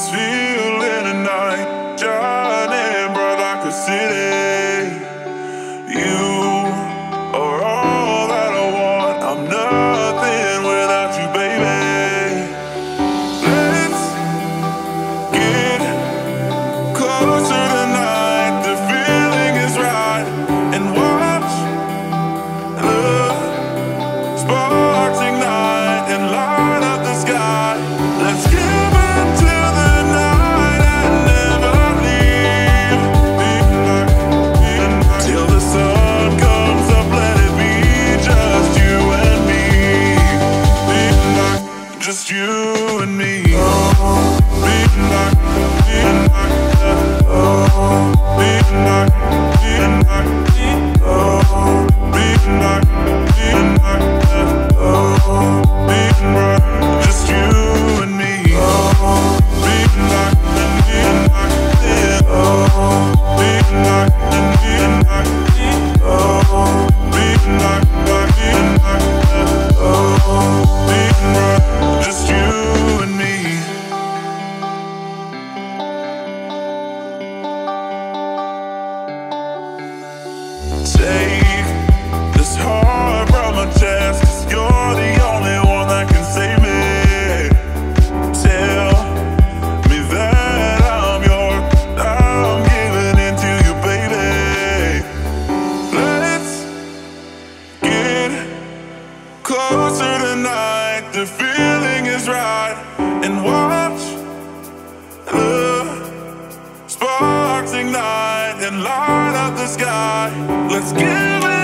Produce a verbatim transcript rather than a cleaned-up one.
this feeling tonight, shining bright like a city. You are all that I want. I'm nothing without you, baby. Let's get closer tonight. The feeling is right, and watch the sparks ignite and light up the sky. Let's get. Just you and me. Oh, midnight, midnight. Oh, midnight, midnight. Oh, midnight, midnight. Oh, midnight. Just you and me. Oh, midnight, midnight. Oh, midnight, midnight. Oh, midnight, midnight. Oh, midnight. Just you and me. Take this heart from my chest, 'cause you're the only one that can save me. Tell me that I'm yours, I'm giving in to you, baby. Let's get closer tonight. The feeling right, and watch the sparks ignite and light up the sky. Let's give it